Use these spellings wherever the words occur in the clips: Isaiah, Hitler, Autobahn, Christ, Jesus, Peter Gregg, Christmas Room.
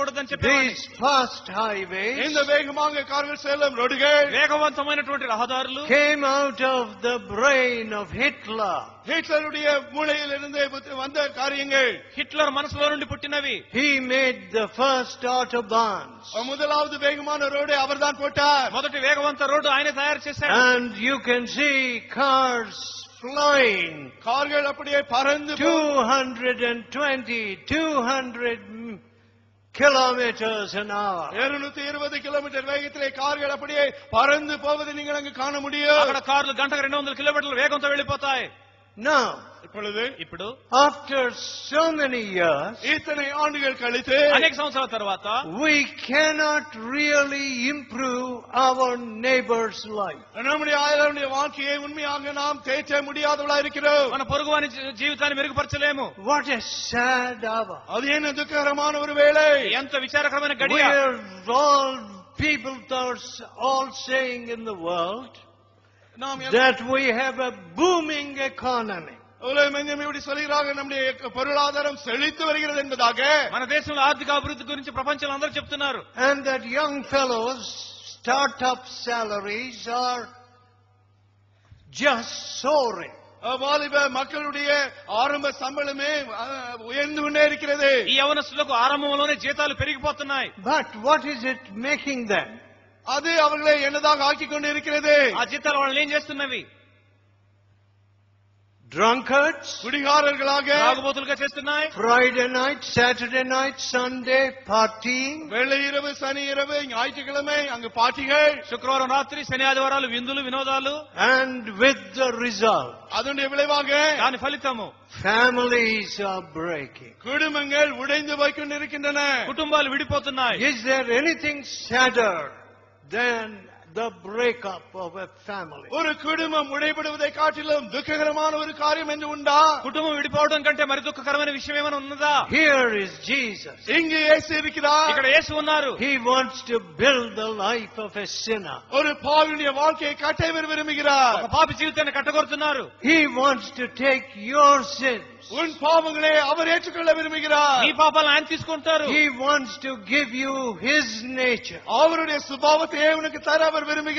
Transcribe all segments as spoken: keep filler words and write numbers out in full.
వెళ్ళకూడదని చెప్పేవారు. ఎంత వేగంగా కార్గిల్ సేలం రోడ్డుకే వేగవంతమైనటువంటి రహదారులు came out of the brain of Hitler. హిట్లరుడియ మూளையிலிருந்து வந்த காரியங்கள் ஹிட்லர் மனசுல இருந்து புட்டினவி. He made the first autobahns. முதலாவது வேகமான ரோடு அவர்தான் போட்டார். మొదటి వేగవంత రోడ్డు ఆయనే తయారు చేశారు. And you can see cars flying. కార్గల్ అప్పుడే பறந்து two hundred twenty, two hundred kilometers an hour. two hundred twenty kilometre వేగంతో కార్గల్ అప్పుడే பறந்து పోవది நீங்கள் அங்க காண முடியும். అక్కడ కార్లు గంటకు two hundred కిలోమీటర్ల వేగంతో వెళ్ళిపోతాయి. Now, after so many years, we cannot really improve our neighbor's life. What a sad hour. We are all people all saying in the world that we have a booming economy. உலகமெங்கும் இப்படி சொல்கிறார்கள் நம்முடைய பொருளாதாரம் செழித்து வருகிறது என்பதாக. మన దేశంలో ఆర్థిక అభివృద్ధి గురించి ప్రపంచంలో అందరూ చెప్తున్నారు. And that young fellows startup salaries are just soaring. వాలిబ மக்களுடைய ఆరంభ సంబళమే ఉయందునే ఇరుకిరది. ఈ యవనస్తులకు ఆరంభంలోనే జీతాలు పెరిగిపోతున్నాయి. But what is it making them? அது அவர்களை என்னதாக ஆக்கிக் கொண்டு இருக்கிறது? அஜித்தர்கள் ஏன் చేస్తున్నవి? Drunkards, குடிகாரர்களாக తాగుబోతులుగా చేస్తున్నాయి. Friday night, Saturday night, Sunday partying. வெள்ளி இரவு சனி இரவு ஞாயிற்றுக்கிழமை அங்கு பார்ட்டிகள். శుక్రవారం రాత్రి శని ఆదివారాలు విందులు వినోదాలు. And with the result, அதனுடைய விளைவாக దాని ఫలితము families are breaking. குடும்பங்கள் உடைந்து போய் கொண்டிருக்கின்றன. కుటుంబాలు విడిపోతున్నాయి. Is there anything sadder than the breakup of a family? Oru kudumbam udaipaduvadai kaatilum dukkagaramaana oru karyam endu unda? Kudumbam vidipavadam kante mari dukkagaramaana vishayam emana unnada? Here is Jesus. Inge Yesu irukkirar. Ikkada Yesu unnaru. He wants to build the life of a sinner. Oru paaviniya vaalkiyai kattaveru virumbigirar. Oka paapi jeevithanni kattakorthunnaru. He wants to take your sin. Un paavangale avar ettukolla virumbigirar. Nee paapalu ayan teeskuntaru. He wants to give you his nature. Avarude swabhavathai unakku thara. He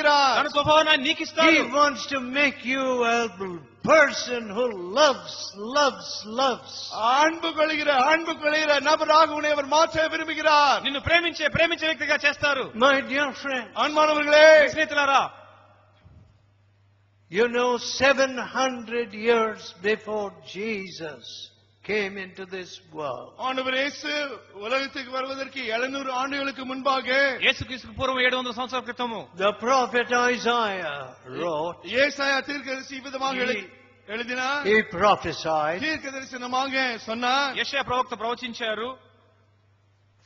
wants to make you a person who loves, loves, loves. Anbu kaligira, anbu kaligira, nabaragu unevar maathai virumbigirar. Ninnu preminche, preminche vyaktiga chestaru. My dear friend, anmanavargale, snithilara. You know, seven hundred years before Jesus came into this world. ஆண்டவர் இயேசு உலகத்துக்கு வருவதற்கு seven hundred ஆண்டுகளுக்கு முன்பாக இயேசு கிறிஸ்து பூர்வம் seven hundred సంవత్సరాల క్రితం The prophet Isaiah wrote. ஏசாயா தீர்க்கதரிசி விதமாக எழுதினார். He prophesied. தீர்க்கதரிசனமாக சொன்னார். எசாயா ప్రవక్త ప్రవచించారు.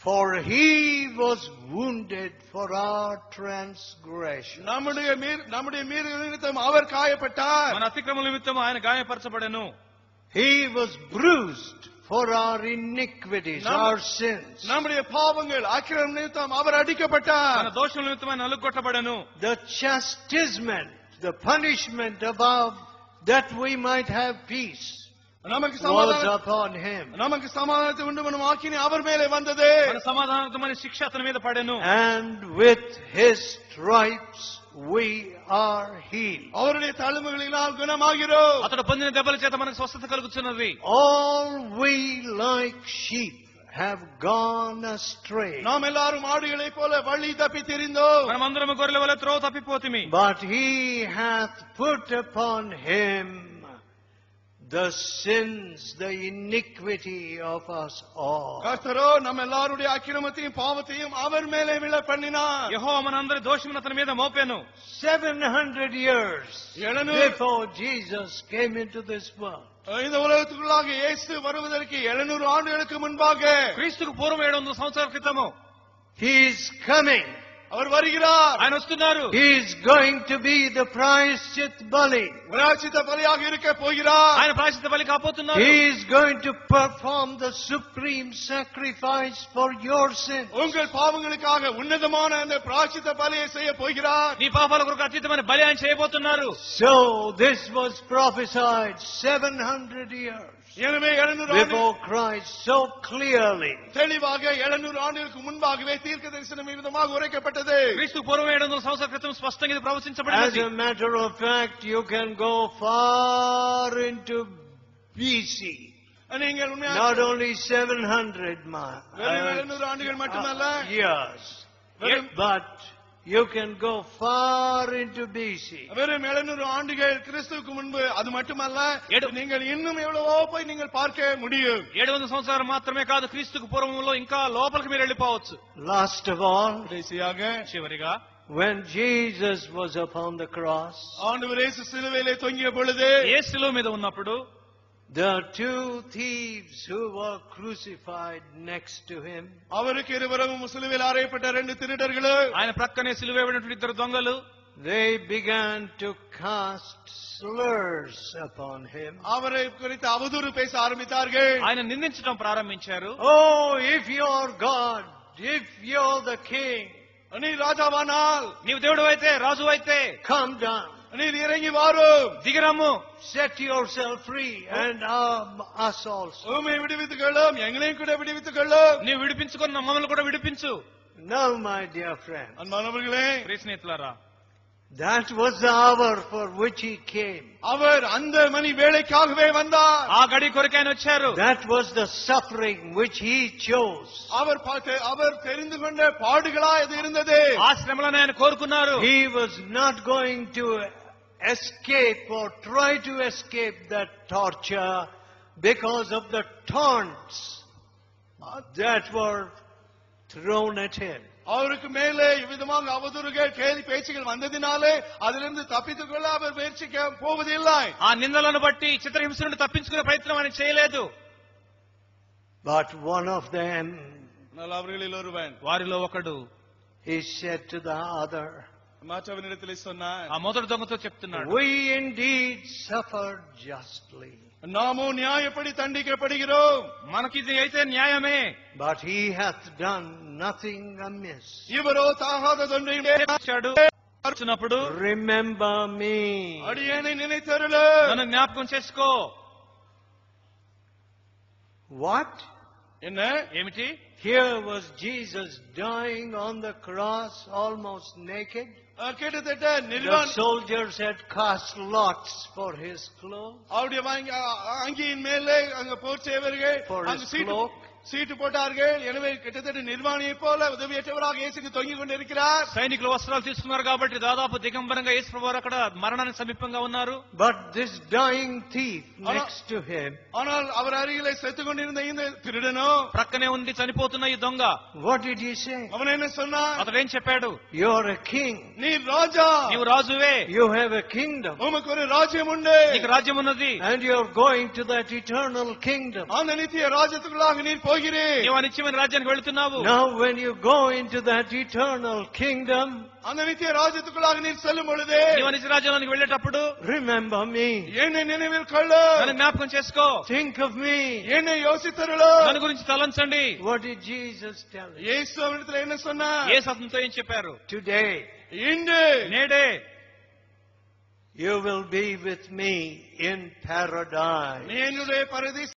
For he was wounded for our transgressions. நம்முடைய நம்முடைய மீறுதல் நிமித்தம் அவர் காயப்பட்டார். మన అతిక్రమముల నిమిత్తం ఆయన గాయపరచబడెను. He was bruised for our iniquities, Nam, our sins. நம்முடைய பாவங்கள் ஆக்கிரம நிமித்தம் அவர் அடிக்கப்பட்டார். మన దోషముల నిమిత్తము ఆయన నలుగొట్టబడెను. The chastisement, the punishment above that we might have peace. நமக்கு சமாதானம் upon him. நமக்கு சமாதானத்தை உண்டுபண்ணும் ஆக்கினை அவர் மேலே வந்தது. మన సమాధానమున శిక్ష అతని మీద పడెను. And with his stripes we are healed. Avarude thalumugalinal gunamagirom. Atadu pandina debbala cheta manaku swastha kaluguchunnadi. All we like sheep have gone astray. Naam ellarum aadugalai pola vali thappi therindom. Manamandaram gorila vale thro thappi pothimi. But he hath put upon him the sins, the iniquity of us all. Kastaro namellarude akiramatiyum paavathiyum avar mele vila panninar. Yehova manandare dosham athana meeda mopenu. seven hundred years before Jesus came into this world. இந்த உலகத்துக்குள்ளாக இயேசு வருவதற்கு seven hundred ஆண்டுகளுக்கு முன்பாக கிறிஸ்துவுக்கு பூர்வம் seven hundred సంవత్సరాల క్రితం He is coming. அவர் வருகிறார். ఆయన వస్తున్నారు. He is going to be the ప్రాయశ్చిత్త బలి. ప్రాయశ్చిత్త బలిயாக இருக்க போகிறார். ఆయన ప్రాయశ్చిత్త బలి కాపోతున్నారు. He is going to perform the supreme sacrifice for your sins. உங்கள் பாவங்களுக்காக உன்னதமான அந்த ప్రాయశ్చిత్త బలిயை செய்ய போகிறார். నీ పాపాల కొరకు అత్యుత్తమైన బలి ఆయన చేయబోతున్నారు. So this was prophesied seven hundred years எனவே before Christ so clearly தெளிவாக seven hundred ஆண்டுகளுக்கு முன்பாகவே தீர்க்கதரிசனம் விதமாக உரைக்கப்பட்டது கிறிஸ்து పూర్వం seven hundred క్రితం స్పష్టంగా ఇది ప్రవచించబడింది as a matter of fact you can go far into B C நீங்கள் உண்மையாக not only seven hundred ma- seven hundred ஆண்டுகள் மட்டுமல்ல yes but you can go far into B C வெறும் seven hundred ஆண்டுகள் கிறிஸ்துவுக்கு முன்பு அது மட்டுமல்ல நீங்கள் இன்னும் எவ்வளவோ போய் நீங்கள் பார்க்க முடியும் seven hundred సంవత్సరాలు మాత్రమే కాదు క్రీస్తుకు పూర్వంలో ఇంకా లోపలికి మీరు వెళ్ళిపోవచ్చు last of all రేసియాగా చివరిగా when Jesus was upon the cross ஆண்டவர் இயேசு சிலுவையிலே தொங்கிய பொழுது இயேசு சிலுவை மீது ఉన్నప్పుడు the two thieves who were crucified next to him avarku iravarum siluvel aarayapatta rendu thirudargalu ayana prakkane siluveyavanattu iddaru dongalu they began to cast slurs upon him avarai kuritha avaduru pesa aarambithargal ayana nindinchadam prarambincharu oh if you are God if you are the king ani rajavanal neevu devudu aithe raju aithe come down நீர் இறங்கி வாரும் திகரமோ set yourself free and um, us also உம்மை விடுவித்துக்கொள்ளும் எங்களையும் கூட விடுவித்துக்கொள்ளும் நீ விடுவிச்சுக்கொள் நம்மளை கூட விடுவிச்சு now my dear friend அன்பானவர்களே கிறிஸ்துநேயத்திலாரா that was the hour for which he came அவர் அந்த மணி வேளைக்காகவே வந்தார் ஆ கடி கொர்க்கேன் వచ్చారు that was the suffering which he chose அவர் பார்த்த அவர் தெரிந்து கொண்ட பாடுகளா இது இருந்தது ஆ శ్రమలను ఆయన కోరుకున్నారు he was not going to escape or try to escape that torture because of the taunts that were thrown at him அவருக்கு மேலே இவ்விதமாக அவதூறுகள் கேலி பேச்சுகள் வந்ததினாலே அதிலிருந்து தப்பித்துக் கொள்ள அவர் முயற்சிக்க போவதில்லை ஆ நிந்தலன பற்றி சித்திரஹிம்சை నుండి తప్పించుకునే ప్రయత్నం ఆయన చేయలేదు but one of them నలవరిలో ஒருவன் వారిలో ఒకడు he said to the other మాచవనిరితలే சொன்னார் ఆ మొదటి దొంగతో చెప్తున్నాడు we indeed suffered justly నాము న్యాయపడి దండించబడిగిరోం మనకి ఇది అయితే న్యాయమే but he hath done nothing amiss ఎవరో తాహాదొండి చేశాడు అర్చనప్పుడు remember me అడియని నినితరులు నన్ను జ్ఞాపకం చేసుకో what என்ன ఏమిటి here was Jesus dying on the cross almost naked கேட்டதட்ட நிர்வாண soldiers had cast lots for his clothes அவருடைய அங்கியின் மேலே அங்க போர்ச்சேவர்கள் அந்த சீட்டு சீட்டு போட்டார்கள் எனவே கிட்டத்தட்ட நிர்வாணியைப் போல உதவியற்றவராக இயேசுக்கு தொங்கிக் கொண்டிருக்கிறார் சைனிக்குள் வஸ்திரால் తీసుకున్నారు కాబట్టి దాదాపు దిగంబరంగా యేసు ప్రభువు అక్కడ మరణానికి సమీపంగా ఉన్నారు but this dying thief next to him ஆனால் அவர் அருகிலே செத்து கொண்டிருந்த இந்த திருடனோ ప్రక్కనే ఉండి చనిపోతున్న ఈ దొంగ what did he say அவன் என்ன சொன்னான் అతడు ఏం చెప్పాడు you are a king నీ రాజా నీవు రాజువే you have a kingdom నీకు ఒక రాజ్యం ఉంది నీకు రాజ్యం ఉన్నది and you are going to that eternal kingdom ఆ నిత్య రాజ్యத்துக்குள்ளாக நீ నీవు నిత్యమైన రాజ్యానికి వెళ్తున్నావు now when you go into that eternal kingdom అనిత్య రాజ్యத்துக்குள்ளாக நீ செல்லும் பொழுது నీవు నిత్య రాజ్యానికి వెళ్ళేటప్పుడు remember me என்னை நினைவில்கொள்ளு నన్ను జ్ఞాపకం చేసుకో think of me என்னை యోசிతరులు నన్ను గురించి తలంచండి what did Jesus tell you యేసు అతనితో ఏం అన్నాడు యేసు అతనితో ఏం చెప్పారు today ఇండే నేడే you will be with me in paradise నేను రే పరదేశ